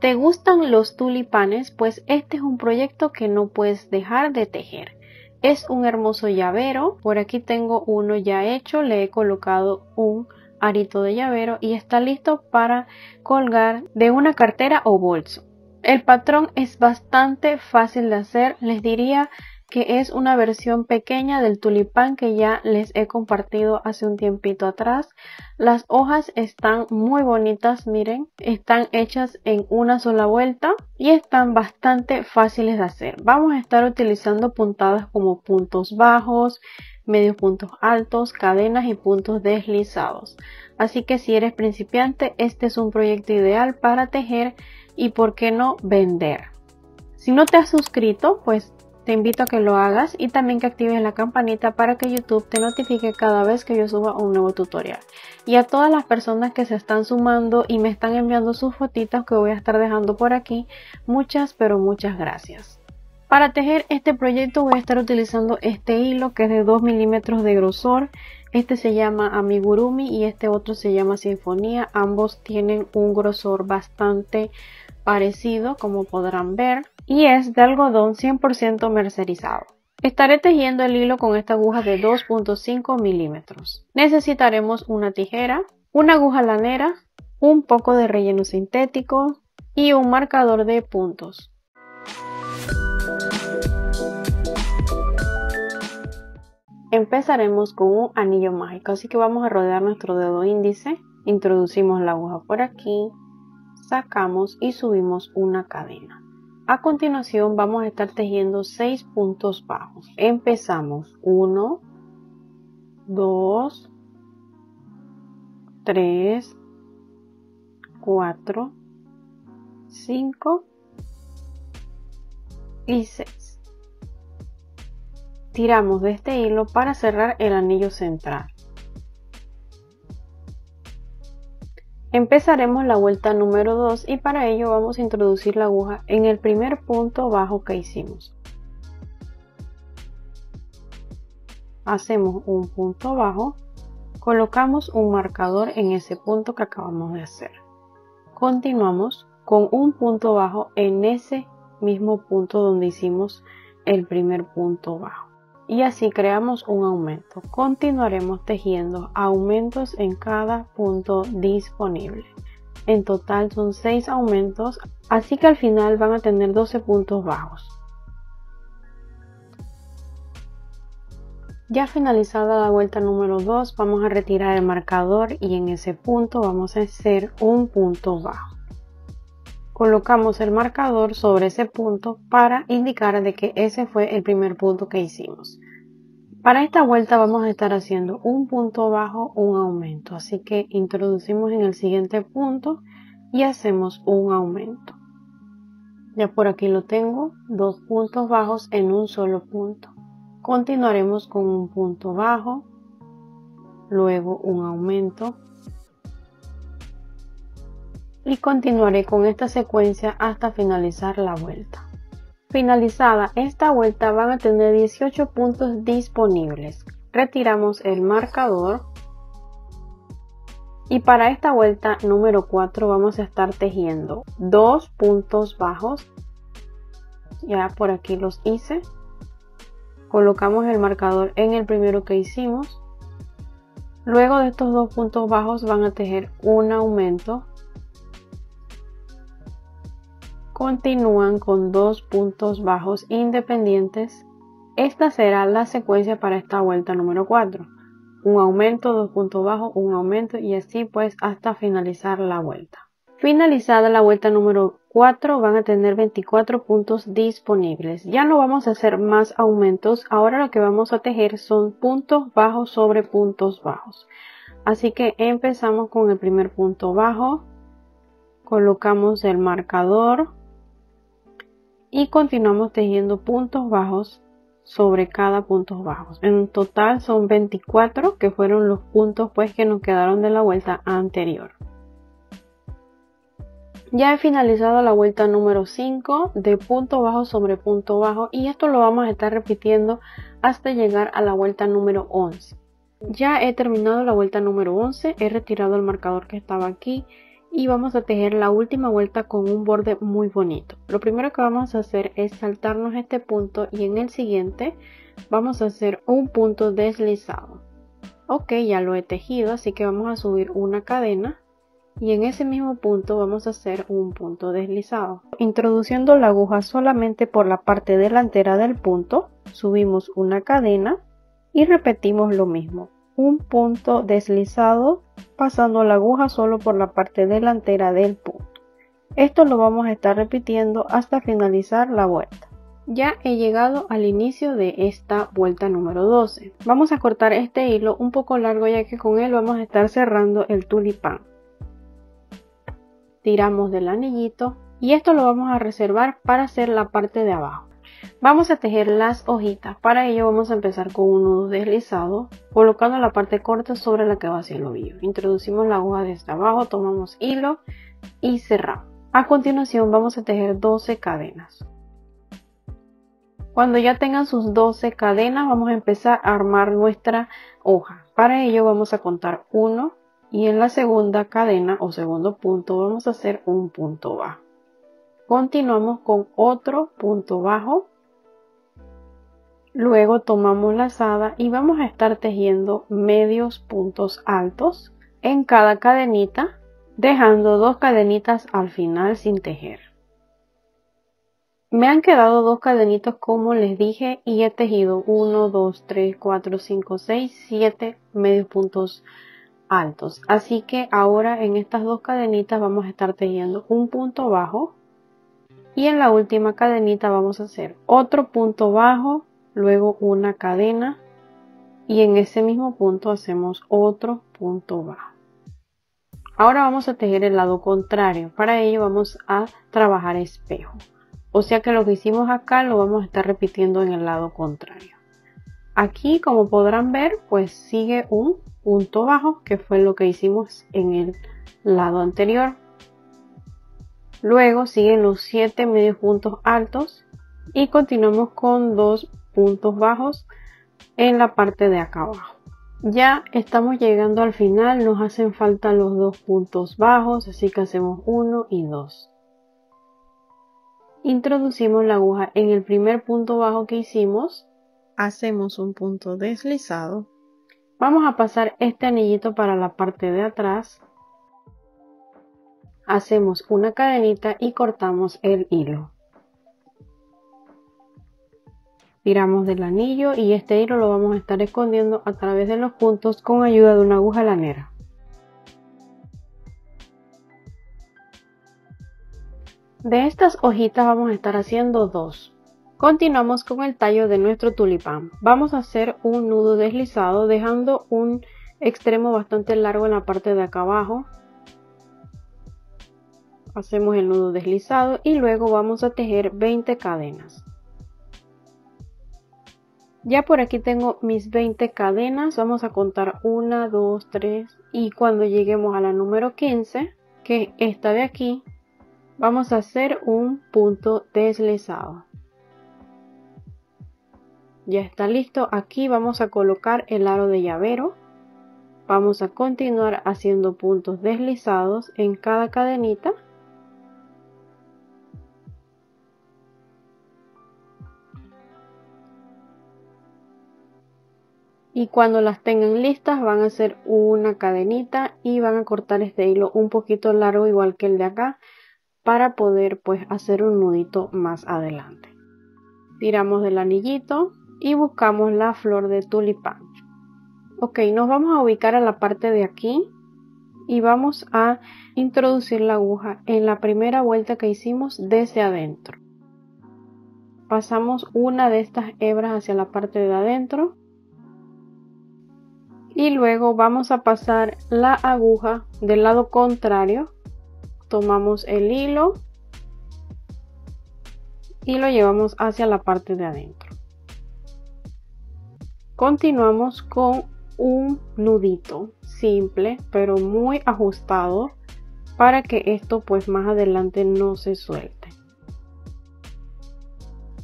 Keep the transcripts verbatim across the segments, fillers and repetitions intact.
¿Te gustan los tulipanes? Pues este es un proyecto que no puedes dejar de tejer. Es un hermoso llavero. Por aquí tengo uno ya hecho, le he colocado un arito de llavero y está listo para colgar de una cartera o bolso. El patrón es bastante fácil de hacer, les diría que es una versión pequeña del tulipán que ya les he compartido hace un tiempito atrás. Las hojas están muy bonitas, miren, están hechas en una sola vuelta y están bastante fáciles de hacer. Vamos a estar utilizando puntadas como puntos bajos, medios puntos altos, cadenas y puntos deslizados. Así que si eres principiante, este es un proyecto ideal para tejer y por qué no vender. Si no te has suscrito, pues te invito a que lo hagas y también que actives la campanita para que YouTube te notifique cada vez que yo suba un nuevo tutorial. Y a todas las personas que se están sumando y me están enviando sus fotitos que voy a estar dejando por aquí, muchas pero muchas gracias. Para tejer este proyecto voy a estar utilizando este hilo que es de dos milímetros de grosor. Este se llama Amigurumi y este otro se llama Sinfonía. Ambos tienen un grosor bastante parecido, como podrán ver, y es de algodón cien por ciento mercerizado. Estaré tejiendo el hilo con esta aguja de dos punto cinco milímetros. Necesitaremos una tijera, una aguja lanera, un poco de relleno sintético y un marcador de puntos. Empezaremos con un anillo mágico, así que vamos a rodear nuestro dedo índice, introducimos la aguja por aquí, sacamos y subimos una cadena. A continuación vamos a estar tejiendo seis puntos bajos. Empezamos uno, dos, tres, cuatro, cinco y seis. Tiramos de este hilo para cerrar el anillo central. Empezaremos la vuelta número dos y para ello vamos a introducir la aguja en el primer punto bajo que hicimos. Hacemos un punto bajo, colocamos un marcador en ese punto que acabamos de hacer. Continuamos con un punto bajo en ese mismo punto donde hicimos el primer punto bajo. Y así creamos un aumento. Continuaremos tejiendo aumentos en cada punto disponible. En total son seis aumentos, así que al final van a tener doce puntos bajos. Ya finalizada la vuelta número dos, vamos a retirar el marcador y en ese punto vamos a hacer un punto bajo. Colocamos el marcador sobre ese punto para indicar de que ese fue el primer punto que hicimos. Para esta vuelta vamos a estar haciendo un punto bajo, un aumento. Así que introducimos en el siguiente punto y hacemos un aumento. Ya por aquí lo tengo, dos puntos bajos en un solo punto. Continuaremos con un punto bajo, luego un aumento. Y continuaré con esta secuencia hasta finalizar la vuelta. Finalizada esta vuelta van a tener dieciocho puntos disponibles. Retiramos el marcador. Y para esta vuelta número cuatro vamos a estar tejiendo dos puntos bajos. Ya por aquí los hice. Colocamos el marcador en el primero que hicimos. Luego de estos dos puntos bajos van a tejer un aumento. Continúan con dos puntos bajos independientes. Esta será la secuencia para esta vuelta número cuatro. Un aumento, dos puntos bajos, un aumento y así pues hasta finalizar la vuelta. Finalizada la vuelta número cuatro van a tener veinticuatro puntos disponibles. Ya no vamos a hacer más aumentos. Ahora lo que vamos a tejer son puntos bajos sobre puntos bajos. Así que empezamos con el primer punto bajo. Colocamos el marcador. Y continuamos tejiendo puntos bajos sobre cada punto bajo. En total son veinticuatro que fueron los puntos pues que nos quedaron de la vuelta anterior. Ya he finalizado la vuelta número cinco de punto bajo sobre punto bajo y esto lo vamos a estar repitiendo hasta llegar a la vuelta número once. Ya he terminado la vuelta número once, he retirado el marcador que estaba aquí Y vamos a tejer la última vuelta con un borde muy bonito. Lo primero que vamos a hacer es saltarnos este punto y en el siguiente vamos a hacer un punto deslizado. Ok, ya lo he tejido, así que vamos a subir una cadena y en ese mismo punto vamos a hacer un punto deslizado. Introduciendo la aguja solamente por la parte delantera del punto, subimos una cadena y repetimos lo mismo. Un punto deslizado pasando la aguja solo por la parte delantera del punto. Esto lo vamos a estar repitiendo hasta finalizar la vuelta. Ya he llegado al inicio de esta vuelta número doce. Vamos a cortar este hilo un poco largo ya que con él vamos a estar cerrando el tulipán. Tiramos del anillito y esto lo vamos a reservar para hacer la parte de abajo. Vamos a tejer las hojitas. Para ello vamos a empezar con un nudo deslizado, colocando la parte corta sobre la que va hacia el ovillo. Introducimos la aguja desde abajo, tomamos hilo y cerramos. A continuación vamos a tejer doce cadenas. Cuando ya tengan sus doce cadenas vamos a empezar a armar nuestra hoja. Para ello vamos a contar uno y en la segunda cadena o segundo punto vamos a hacer un punto bajo. Continuamos con otro punto bajo, luego tomamos lazada y vamos a estar tejiendo medios puntos altos en cada cadenita, dejando dos cadenitas al final sin tejer. Me han quedado dos cadenitas como les dije y he tejido uno, dos, tres, cuatro, cinco, seis, siete medios puntos altos. Así que ahora en estas dos cadenitas vamos a estar tejiendo un punto bajo. Y en la última cadenita vamos a hacer otro punto bajo, luego una cadena y en ese mismo punto hacemos otro punto bajo. Ahora vamos a tejer el lado contrario, para ello vamos a trabajar espejo. O sea que lo que hicimos acá lo vamos a estar repitiendo en el lado contrario. Aquí, como podrán ver, pues sigue un punto bajo que fue lo que hicimos en el lado anterior. Luego siguen los siete medios puntos altos y continuamos con dos puntos bajos en la parte de acá abajo. Ya estamos llegando al final, nos hacen falta los dos puntos bajos, así que hacemos uno y dos. Introducimos la aguja en el primer punto bajo que hicimos, hacemos un punto deslizado. Vamos a pasar este anillito para la parte de atrás. Hacemos una cadenita y cortamos el hilo. Tiramos del anillo y este hilo lo vamos a estar escondiendo a través de los puntos con ayuda de una aguja lanera. De estas hojitas vamos a estar haciendo dos. Continuamos con el tallo de nuestro tulipán. Vamos a hacer un nudo deslizado dejando un extremo bastante largo en la parte de acá abajo. Hacemos el nudo deslizado y luego vamos a tejer veinte cadenas. Ya por aquí tengo mis veinte cadenas, vamos a contar una, dos, tres y cuando lleguemos a la número quince, que es esta de aquí, vamos a hacer un punto deslizado. Ya está listo, aquí vamos a colocar el aro de llavero. Vamos a continuar haciendo puntos deslizados en cada cadenita. Y cuando las tengan listas van a hacer una cadenita y van a cortar este hilo un poquito largo igual que el de acá para poder pues hacer un nudito más adelante. Tiramos del anillito y buscamos la flor de tulipán. Ok, nos vamos a ubicar a la parte de aquí y vamos a introducir la aguja en la primera vuelta que hicimos desde adentro. Pasamos una de estas hebras hacia la parte de adentro. Y luego vamos a pasar la aguja del lado contrario, tomamos el hilo y lo llevamos hacia la parte de adentro. Continuamos con un nudito simple pero muy ajustado para que esto pues más adelante no se suelte.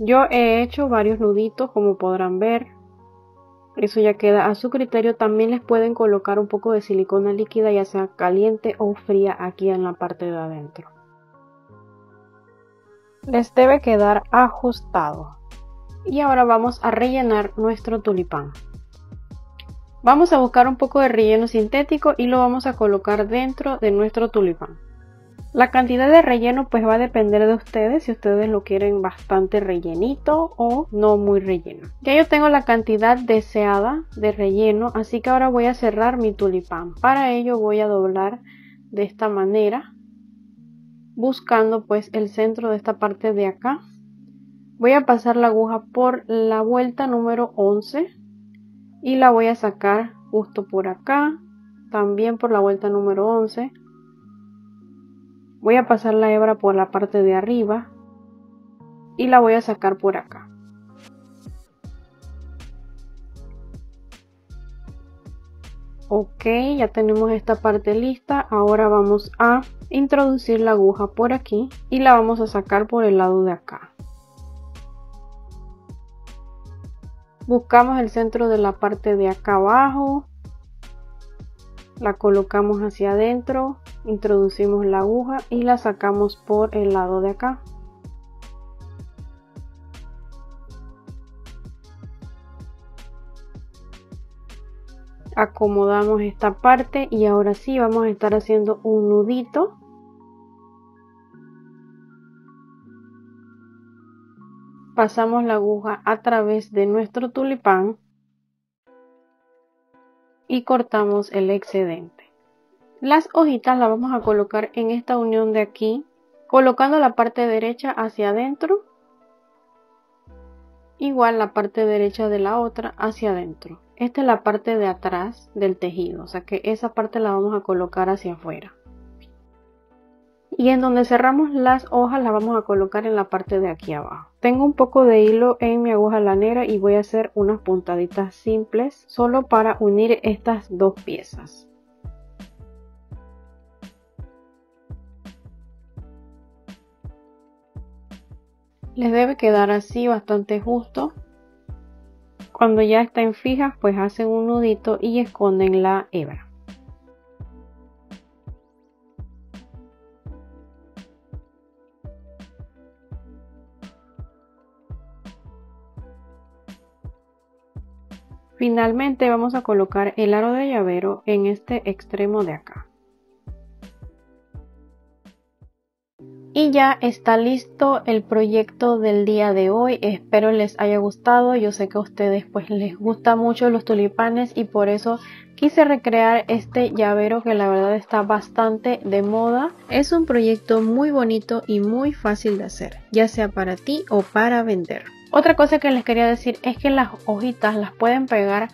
Yo he hecho varios nuditos como podrán ver. Eso ya queda a su criterio. También les pueden colocar un poco de silicona líquida, ya sea caliente o fría, aquí en la parte de adentro. Les debe quedar ajustado. Y ahora vamos a rellenar nuestro tulipán. Vamos a buscar un poco de relleno sintético y lo vamos a colocar dentro de nuestro tulipán. La cantidad de relleno pues va a depender de ustedes, si ustedes lo quieren bastante rellenito o no muy relleno. Ya yo tengo la cantidad deseada de relleno, así que ahora voy a cerrar mi tulipán. Para ello voy a doblar de esta manera, buscando pues el centro de esta parte de acá. Voy a pasar la aguja por la vuelta número once y la voy a sacar justo por acá, también por la vuelta número once. Voy a pasar la hebra por la parte de arriba y la voy a sacar por acá. Ok, ya tenemos esta parte lista. Ahora vamos a introducir la aguja por aquí y la vamos a sacar por el lado de acá. Buscamos el centro de la parte de acá abajo. La colocamos hacia adentro, introducimos la aguja y la sacamos por el lado de acá. Acomodamos esta parte y ahora sí vamos a estar haciendo un nudito. Pasamos la aguja a través de nuestro tulipán y cortamos el excedente. Las hojitas las vamos a colocar en esta unión de aquí, colocando la parte derecha hacia adentro, igual la parte derecha de la otra hacia adentro. Esta es la parte de atrás del tejido, o sea que esa parte la vamos a colocar hacia afuera. Y en donde cerramos las hojas las vamos a colocar en la parte de aquí abajo. Tengo un poco de hilo en mi aguja lanera y voy a hacer unas puntaditas simples solo para unir estas dos piezas. Les debe quedar así bastante justo. Cuando ya estén fijas pues hacen un nudito y esconden la hebra. Finalmente vamos a colocar el aro de llavero en este extremo de acá. Y ya está listo el proyecto del día de hoy. Espero les haya gustado. Yo sé que a ustedes pues les gustan mucho los tulipanes y por eso quise recrear este llavero que la verdad está bastante de moda. Es un proyecto muy bonito y muy fácil de hacer, ya sea para ti o para vender. Otra cosa que les quería decir es que las hojitas las pueden pegar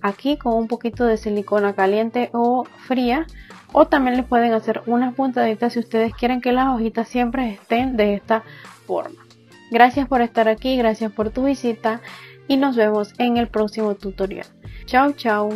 aquí con un poquito de silicona caliente o fría, o también les pueden hacer unas puntaditas si ustedes quieren que las hojitas siempre estén de esta forma. Gracias por estar aquí, gracias por tu visita y nos vemos en el próximo tutorial. Chao, chao.